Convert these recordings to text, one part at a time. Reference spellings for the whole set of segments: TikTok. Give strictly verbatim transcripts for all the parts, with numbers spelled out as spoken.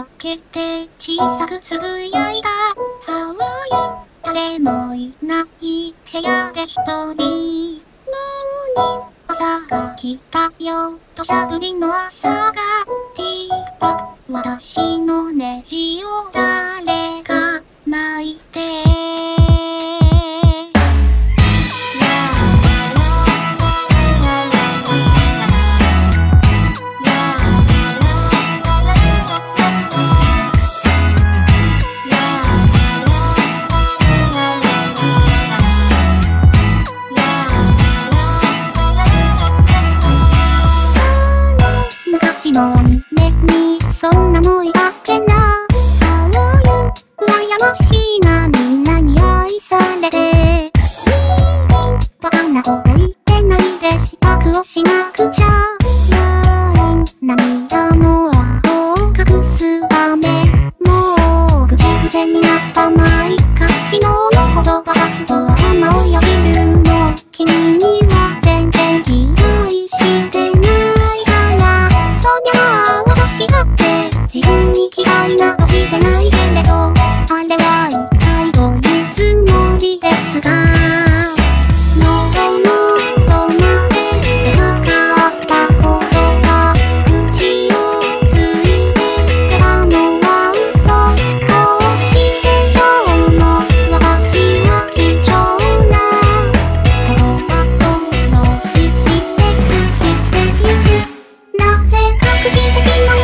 を開けて小さくつぶやいた。ハワイ、誰もいない部屋で一人。もう朝が来たよ。土砂降りの朝が。TikTok、私のネジを誰か巻いて。の夢にそんなもいかけな。ハローユー、羨ましいな、みんなに愛されて。バカなこと言ってないで支度をしなくちゃ。ライン、涙の青を隠すため。もう口癖になったまいか。昨日の言葉がふと頭をよぎるの。君には全然気配してないだって、自分に嫌いなとしてないけれど、あれは一体どういうつもりですか。喉のどなで出なかった言葉、口をついて出たのは嘘。こうして今日も私は貴重な言葉を浪費して生きてゆく。なぜ隠してしまう。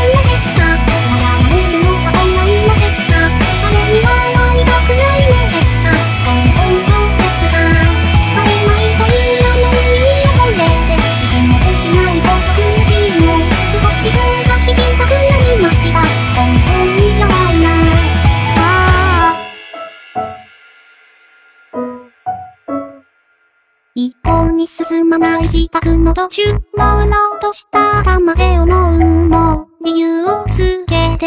一向に進まない自宅の途中、朦朧とした頭で思う。もう理由をつけ